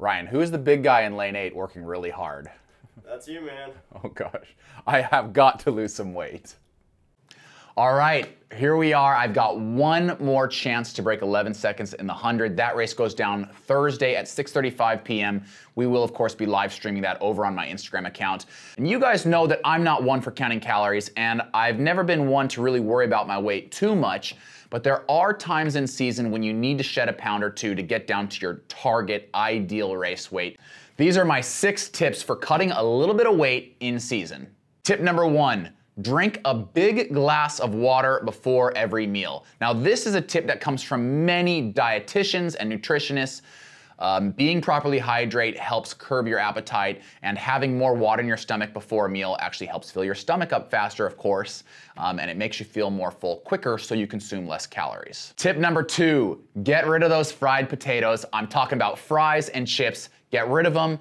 Ryan, who is the big guy in lane 8 working really hard? That's you, man. Oh gosh, I have got to lose some weight. All right, here we are. I've got one more chance to break 11 seconds in the 100. That race goes down Thursday at 6:35 p.m. We will, of course, be live streaming that over on my Instagram account. And you guys know that I'm not one for counting calories, and I've never been one to really worry about my weight too much, but there are times in season when you need to shed a pound or two to get down to your target ideal race weight. These are my 6 tips for cutting a little bit of weight in season. Tip number 1. Drink a big glass of water before every meal. Now, this is a tip that comes from many dietitians and nutritionists. Being properly hydrated helps curb your appetite, and having more water in your stomach before a meal actually helps fill your stomach up faster, of course, and it makes you feel more full quicker, so you consume less calories. Tip number 2, get rid of those fried potatoes. I'm talking about fries and chips. Get rid of them.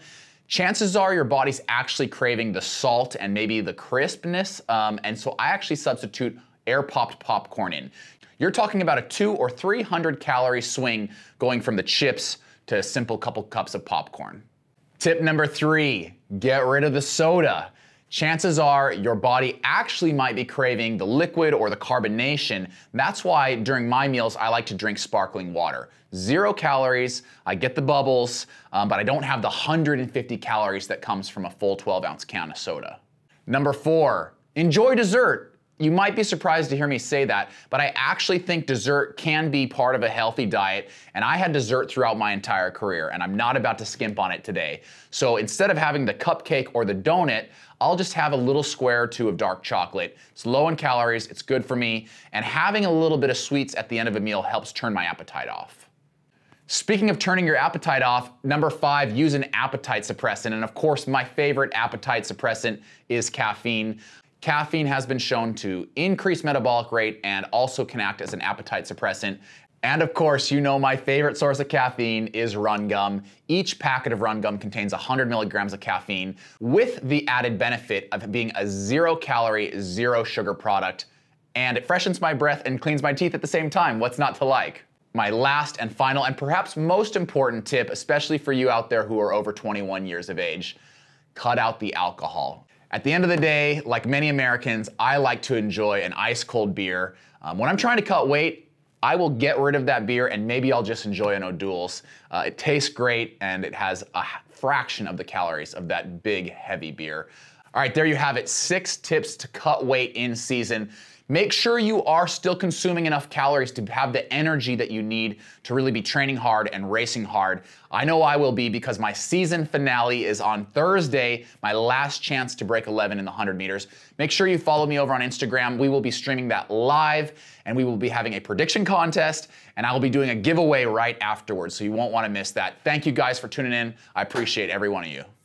Chances are your body's actually craving the salt and maybe the crispness, and so I actually substitute air-popped popcorn in. You're talking about a 200 or 300 calorie swing going from the chips to a simple couple cups of popcorn. Tip number 3, get rid of the soda. Chances are your body actually might be craving the liquid or the carbonation. That's why during my meals, I like to drink sparkling water. 0 calories, I get the bubbles, but I don't have the 150 calories that comes from a full 12-ounce can of soda. Number 4, enjoy dessert. You might be surprised to hear me say that, but I actually think dessert can be part of a healthy diet, and I had dessert throughout my entire career, and I'm not about to skimp on it today. So instead of having the cupcake or the donut, I'll just have a little square or two of dark chocolate. It's low in calories, it's good for me, and having a little bit of sweets at the end of a meal helps turn my appetite off. Speaking of turning your appetite off, number 5, use an appetite suppressant, and of course my favorite appetite suppressant is caffeine. Caffeine has been shown to increase metabolic rate and also can act as an appetite suppressant. And of course, you know my favorite source of caffeine is Run Gum. Each packet of Run Gum contains 100 milligrams of caffeine, with the added benefit of being a 0 calorie, 0 sugar product. And it freshens my breath and cleans my teeth at the same time. What's not to like? My last and final, and perhaps most important tip, especially for you out there who are over 21 years of age, cut out the alcohol. At the end of the day, like many Americans, I like to enjoy an ice-cold beer. When I'm trying to cut weight, I will get rid of that beer and maybe I'll just enjoy an O'Doul's. It tastes great and it has a fraction of the calories of that big, heavy beer. All right, there you have it. 6 tips to cut weight in season. Make sure you are still consuming enough calories to have the energy that you need to really be training hard and racing hard. I know I will be, because my season finale is on Thursday, my last chance to break 11 in the 100 meters. Make sure you follow me over on Instagram. We will be streaming that live, and we will be having a prediction contest, and I will be doing a giveaway right afterwards, so you won't want to miss that. Thank you guys for tuning in. I appreciate every one of you.